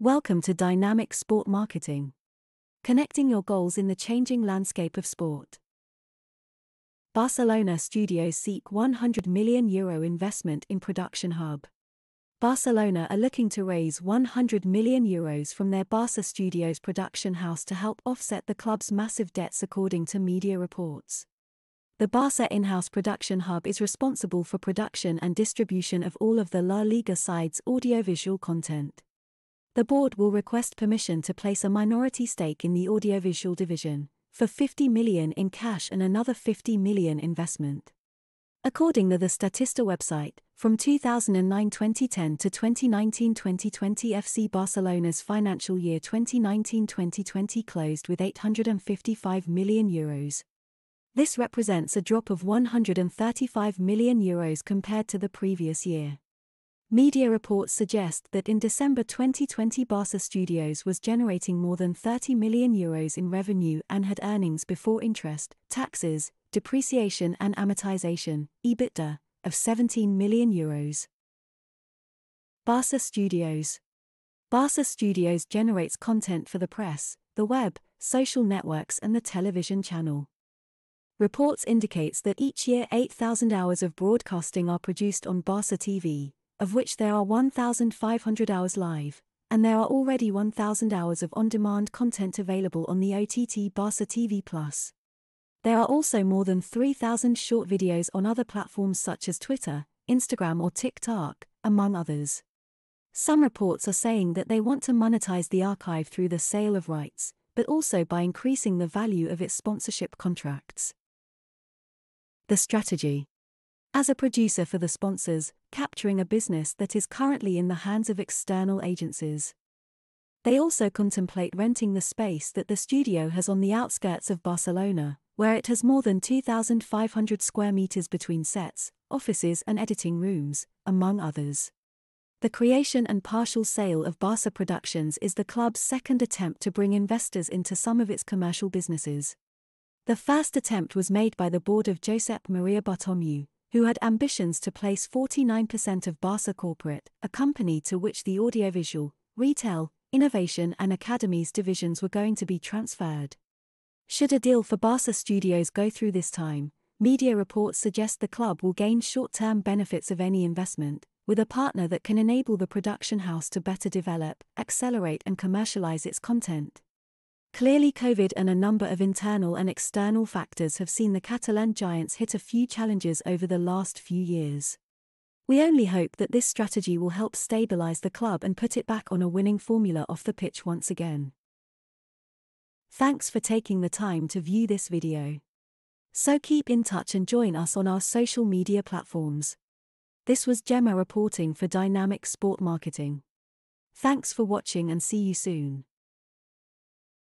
Welcome to Dynamic Sport Marketing, connecting your goals in the changing landscape of sport. Barcelona Studios seek €100 million investment in production hub. Barcelona are looking to raise €100 million from their Barca Studios production house to help offset the club's massive debts, according to media reports. The Barca in-house production hub is responsible for production and distribution of all of the La Liga side's audiovisual content. The board will request permission to place a minority stake in the audiovisual division, for €50 million in cash and another €50 million investment. According to the Statista website, from 2009-2010 to 2019-2020 FC Barcelona's financial year 2019-2020 closed with €855 million. This represents a drop of €135 million compared to the previous year. Media reports suggest that in December 2020 Barca Studios was generating more than €30 million in revenue and had earnings before interest, taxes, depreciation and amortization, EBITDA, of €17 million. Barca Studios. Barca Studios generates content for the press, the web, social networks and the television channel. Reports indicates that each year 8,000 hours of broadcasting are produced on Barca TV, of which there are 1,500 hours live, and there are already 1,000 hours of on-demand content available on the OTT Barca TV+. There are also more than 3,000 short videos on other platforms such as Twitter, Instagram or TikTok, among others. Some reports are saying that they want to monetize the archive through the sale of rights, but also by increasing the value of its sponsorship contracts. The strategy. As a producer for the sponsors, capturing a business that is currently in the hands of external agencies. They also contemplate renting the space that the studio has on the outskirts of Barcelona, where it has more than 2,500 square meters between sets, offices and editing rooms, among others. The creation and partial sale of Barca Productions is the club's second attempt to bring investors into some of its commercial businesses. The first attempt was made by the board of Josep Maria Bartomeu, who had ambitions to place 49% of Barca Corporate, a company to which the audiovisual, retail, innovation and academies divisions were going to be transferred. Should a deal for Barca Studios go through this time, media reports suggest the club will gain short-term benefits of any investment, with a partner that can enable the production house to better develop, accelerate and commercialize its content. Clearly, COVID and a number of internal and external factors have seen the Catalan giants hit a few challenges over the last few years. We only hope that this strategy will help stabilize the club and put it back on a winning formula off the pitch once again. Thanks for taking the time to view this video. So keep in touch and join us on our social media platforms. This was Gemma reporting for Dynamic Sport Marketing. Thanks for watching and see you soon.